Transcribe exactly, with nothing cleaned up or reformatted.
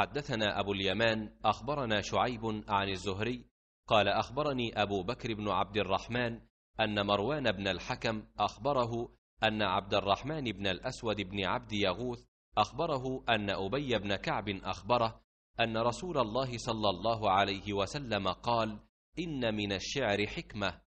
حدثنا أبو اليمان أخبرنا شعيب عن الزهري قال أخبرني أبو بكر بن عبد الرحمن أن مروان بن الحكم أخبره أن عبد الرحمن بن الأسود بن عبد يغوث أخبره أن أبي بن كعب أخبره أن رسول الله صلى الله عليه وسلم قال: إن من الشعر حكمة